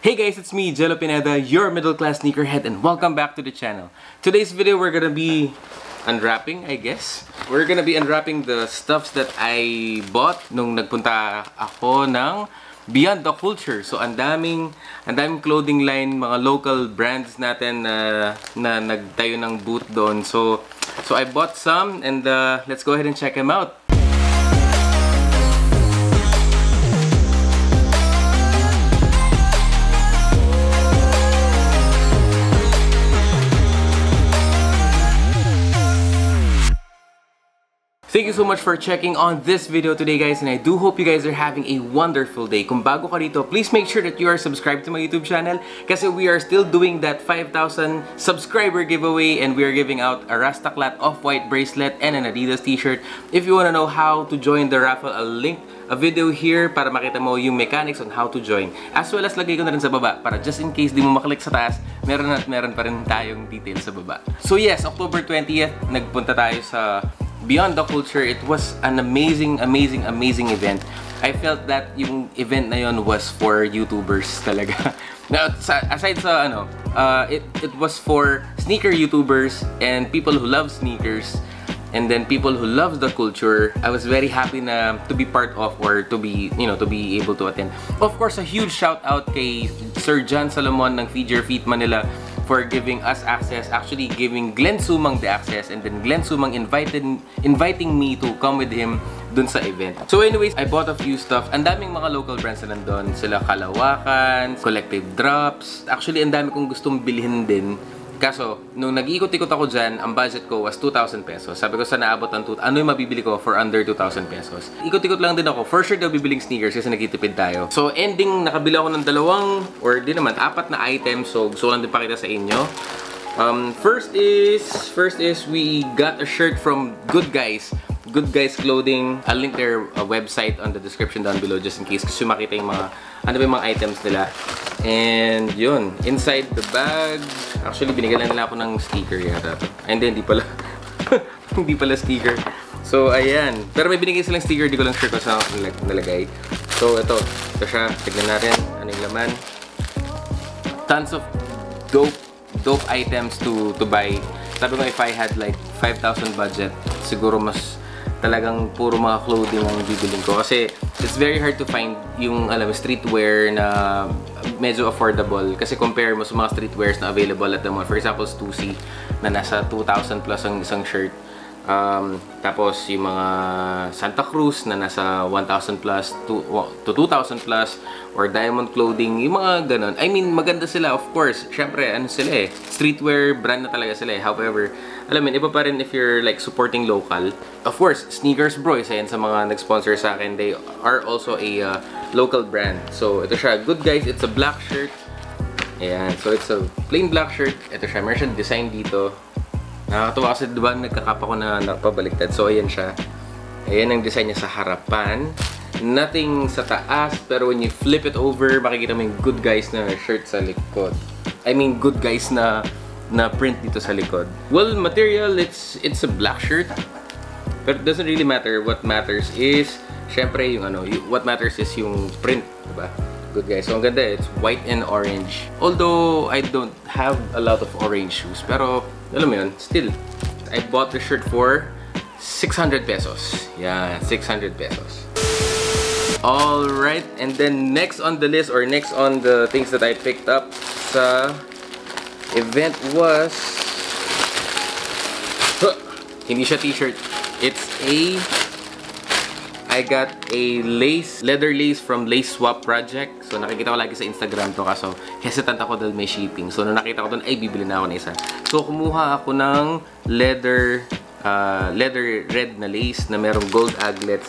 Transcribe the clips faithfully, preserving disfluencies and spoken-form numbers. Hey guys, it's me, Gelo Pineda, your middle class sneakerhead, and welcome back to the channel. Today's video, we're gonna be unwrapping, I guess. We're gonna be unwrapping the stuffs that I bought nung nagpunta ako ng Beyond the Culture. So, ang daming, ang daming clothing line, mga local brands natin uh, na nagtayo ng booth doon. So, so I bought some, and uh, let's go ahead and check them out. Thank you so much for checking on this video today, guys, and I do hope you guys are having a wonderful day. Kung bago ka dito, please make sure that you are subscribed to my YouTube channel kasi we are still doing that five thousand subscriber giveaway, and we are giving out a RASTACLAT Off-White bracelet and an ADIDAS t-shirt. If you want to know how to join the raffle, I'll link a video here para makita mo yung mechanics on how to join. As well as lagay ko na rin sa baba para just in case di mo maklik sa taas, meron at meron pa rin tayong details sa baba. So yes, October twentieth, nagpunta tayo sa Beyond the Culture. It was an amazing, amazing, amazing event. I felt that yung event na yon was for YouTubers talaga. Now, aside sa ano, uh, it, it was for sneaker YouTubers and people who love sneakers and then people who love the culture. I was very happy na to be part of or to be, you know, to be able to attend. Of course, a huge shout out kay Sir John Salomon ng Feed Your Feet Manila for giving us access, actually giving Glenn Sumang the access, and then Glenn Sumang invited inviting me to come with him dun sa event. So anyways, I bought a few stuff. Ang daming mga local brands na nandun. Sila Kalawakan, Collective Drops. Actually, ang dami kong gustong bilhin din. Kaso, nung nag-iikot-ikot ako dyan, ang budget ko was two thousand pesos. Sabi ko, sana abot ang two thousand. Ano yung mabibili ko for under two thousand pesos? Ikot-ikot lang din ako. For sure daw bibiling sneakers kasi nagtitipid tayo. So, ending, nakabila ako ng dalawang, or di naman, apat na items. So, gusto ko lang din pakita sa inyo. Um, first is, first is, we got a shirt from Good Guys. Good Guys Clothing. I'll link their uh, website on the description down below just in case kasi makita yung mga, ano ba yung mga items nila. And yun, inside the bag, actually binigyan nila ako ng sticker yata. And then, hindi pala, hindi pala sticker. So, ayan. Pero may binigay silang sticker, di ko lang sure kung saan nalagay. So, ito. Ito siya. Tignan natin. Ano yung laman? Tons of dope, dope items to, to buy. Sabi ko, if I had like five thousand budget, siguro mas talagang puro mga clothing ang bibilin ko. Kasi it's very hard to find yung alam, streetwear na medyo affordable. Kasi compare mo sa mga streetwears na available at the mall. For example, two C na nasa two thousand plus ang isang shirt. Um, tapos yung mga Santa Cruz na nasa one thousand plus to, to two thousand plus. Or Diamond Clothing, yung mga ganon. I mean, maganda sila, of course. Siyempre, ano sila eh. Streetwear brand na talaga sila eh. However, alam mo, iba pa rin if you're like supporting local. Of course, Sneakers Bro, isa yan sa mga nag-sponsor sa akin. They are also a uh, local brand. So, ito siya. Good Guys, it's a black shirt. Ayan. So, it's a plain black shirt. Ito siya. Meron siyang design dito. Nakakatawa kasi, diba, nagkakapa ko na nakapabaliktad. So, ayan siya. Ayan ang design niya sa harapan. Nothing sa taas, pero when you flip it over, makikita mo yung Good Guys na shirt sa likod. I mean, Good Guys na na print dito sa likod. Well, material, it's it's a black shirt. But it doesn't really matter. What matters is, syempre, yung ano, yung, what matters is yung print, diba? Good Guys. So, ang ganda, it's white and orange. Although, I don't have a lot of orange shoes, pero, alam mo yun, still, I bought the shirt for six hundred pesos. Yeah, six hundred pesos. Alright, and then next on the list or next on the things that I picked up sa event was huh, hindi siya t-shirt. It's a I got a lace, leather lace from Lace Swap Project. So nakikita ko lagi sa Instagram to kaso hesitant ako dahil may shipping. So nung nakita ko dun, ay bibili na ako na isa. So kumuha ako ng leather uh, leather red na lace na merong gold aglets.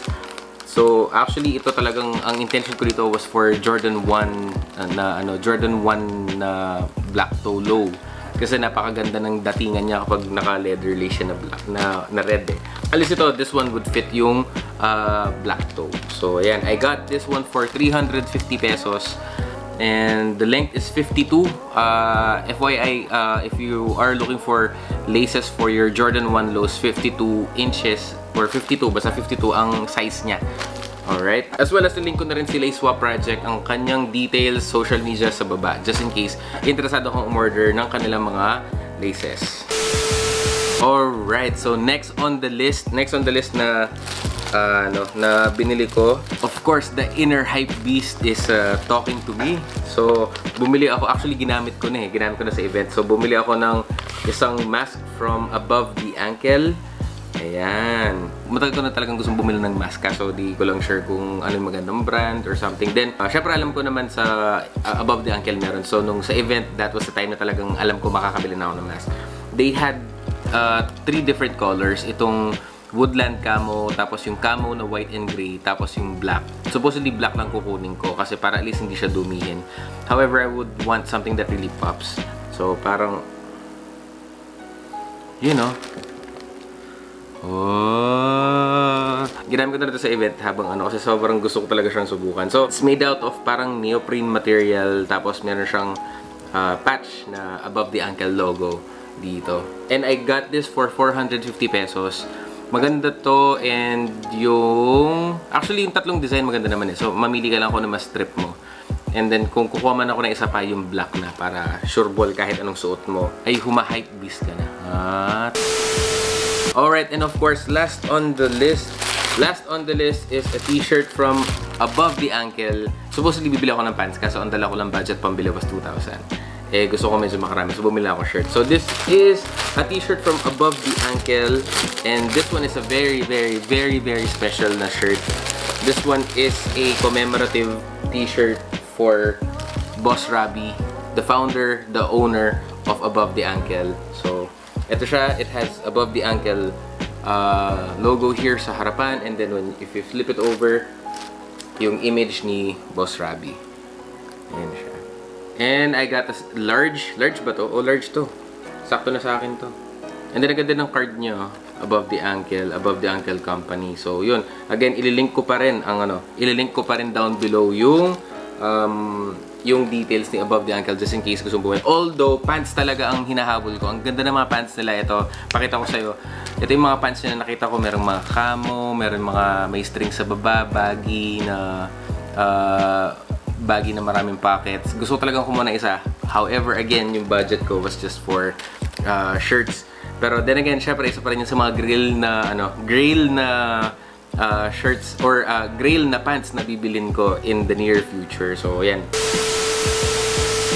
So actually ito talagang ang intention ko dito was for Jordan one uh, na ano Jordan one na uh, black toe low kasi napakaganda ng datingan niya kapag naka-leather lace na black na, na red. Eh. Alis ito, this one would fit yung uh, black toe. So ayan, I got this one for three hundred fifty pesos and the length is fifty-two. Uh, F Y I, uh, if you are looking for laces for your Jordan one lows, fifty-two inches or fifty-two, basta fifty-two ang size niya. Alright? As well as nilink ko na rin si Lace Swap Project ang kanyang details, social media sa baba just in case interesado kang umorder ng kanilang mga laces. Alright, so next on the list, next on the list na Uh, no, na binili ko. Of course, the inner hype beast is uh, talking to me. So, bumili ako. Actually, ginamit ko na eh. Ginamit ko na sa event. So, bumili ako ng isang mask from above the ankle. Ayan. Matagal ko na talagang gustong bumili ng mask. Kaso, di ko lang sure kung ano yung magandang brand or something. Then, uh, syempre alam ko naman sa uh, above the ankle meron. So, nung sa event, that was the time na talagang alam ko makakabili na ako ng mask. They had uh, three different colors. Itong woodland camo, tapos yung camo na white and gray, tapos yung black. Supposedly black lang kukunin ko kasi para at least hindi siya dumihin. However, I would want something that really pops. So parang, you know, oh, ginamit ko na ito sa event habang ano kasi sobrang gusto ko talaga siyang subukan. So it's made out of parang neoprene material, tapos meron siyang uh, patch na above the ankle logo dito. And I got this for four hundred fifty pesos. Maganda to, and yung... Actually, yung tatlong design maganda naman eh. So, mamili ka lang kung ano mas trip mo. And then, kung kukuha man ako ng isa pa, yung black na para sure ball kahit anong suot mo, ay huma-hype beast ka na. At... Alright, and of course, last on the list, last on the list is a t-shirt from above the ankle. Supposedly, bibili ako ng pants kasi ang dala ko lang budget pambili was two thousand. Eh, gusto ko medyo makarami. So, bumili ako shirt. So, this is a t-shirt from above the ankle. And this one is a very, very, very, very special na shirt. This one is a commemorative t-shirt for Boss Robbie, the founder, the owner of Above the Ankle. So, ito siya. It has Above the Ankle uh, logo here sa harapan. And then, when, if you flip it over, yung image ni Boss Robbie. Ayan siya. And I got a large, large ba to? Oh, large to. Sakto na sa akin to. And then, agad din ang card nyo, Above the Ankle, Above the Ankle Company. So, yun. Again, ililink ko pa rin ang ano, ililink ko pa rin down below yung, um, yung details ni Above the Ankle just in case gusto mo. Although, pants talaga ang hinahabol ko. Ang ganda ng mga pants nila. Ito, pakita ko sa'yo. Ito yung mga pants na nakita ko. Merong mga camo, meron mga may string sa baba, baggy na, uh, baggy na maraming pockets. Gusto ko talagang kumuha na isa. However, again, yung budget ko was just for uh, shirts. Pero then again, syempre, isa pa rin yun sa mga grill na, ano, grill na uh, shirts or uh, grill na pants na bibilin ko in the near future. So, yan.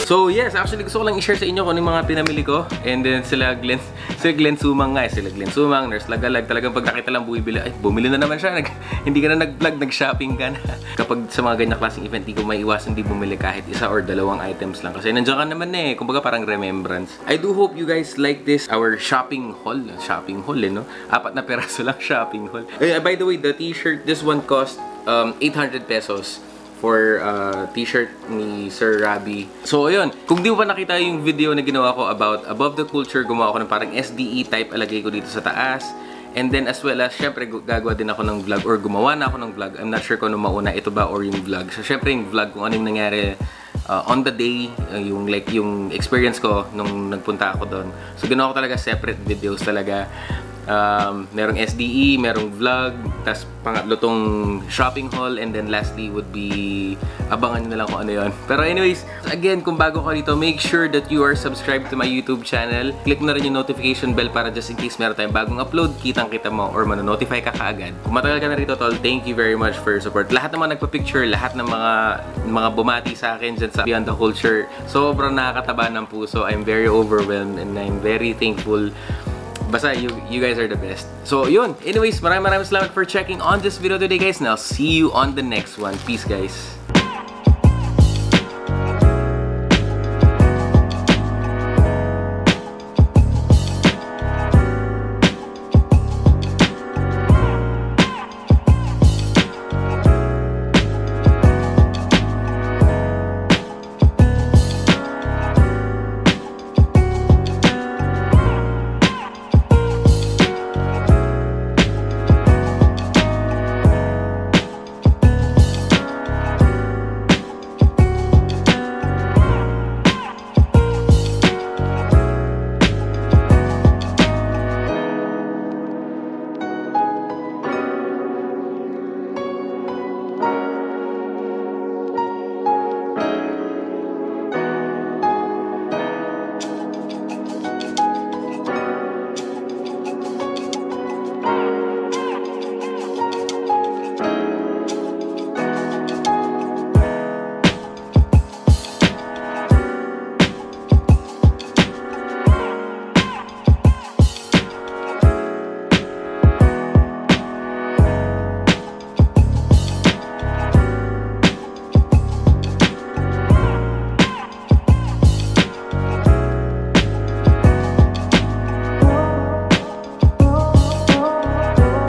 So, yes, actually, gusto ko lang i-share sa inyo kung yung mga pinamili ko. And then, sila Glenn, sila Glenn Sumang nga. Sila Glenn Sumang, Nurse Lagalag. Talagang pag nakita lang, bumibili. Ay, bumili na naman siya. Nag, hindi ka na nag-vlog, nag-shopping ka na. Kapag sa mga ganyang klaseng event, di ko maiwasan, di bumili kahit isa or dalawang items lang. Kasi nandiyan ka naman eh. Kumbaga parang remembrance. I do hope you guys like this, our shopping haul. Shopping haul eh, no? Apat na peraso lang shopping haul. Eh, by the way, the t-shirt, this one cost um, eight hundred pesos. For uh, t-shirt ni Sir Robbie. So, ayun. Kung di mo pa nakita yung video na ginawa ko about Above the Culture, gumawa ko ng parang S D E type, alagay ko dito sa taas. And then, as well as, syempre, gagawa din ako ng vlog or gumawa na ako ng vlog. I'm not sure kung ano mauna, ito ba or yung vlog. So, syempre, yung vlog, kung ano yung nangyari uh, on the day, uh, yung like, yung experience ko nung nagpunta ako doon. So, ginawa ko talaga separate videos talaga. Um, merong S D E, merong vlog, tas pangatlo tong shopping haul, and then lastly would be abangan nyo na lang kung ano yun. Pero anyways, again, kung bago ka dito, make sure that you are subscribed to my YouTube channel. Click na rin yung notification bell para just in case meron tayong bagong upload, kitang kita mo or manonotify ka kaagad. Kung matagal ka na rito, tol, thank you very much for your support. Lahat ng mga nagpa-picture, lahat ng mga mga bumati sa akin dyan sa Beyond the Culture, sobrang nakakataba ng puso. I'm very overwhelmed and I'm very thankful. Basta, you, you guys are the best. So, yun. Anyways, maraming maraming salamat for checking on this video today, guys. And I'll see you on the next one. Peace, guys.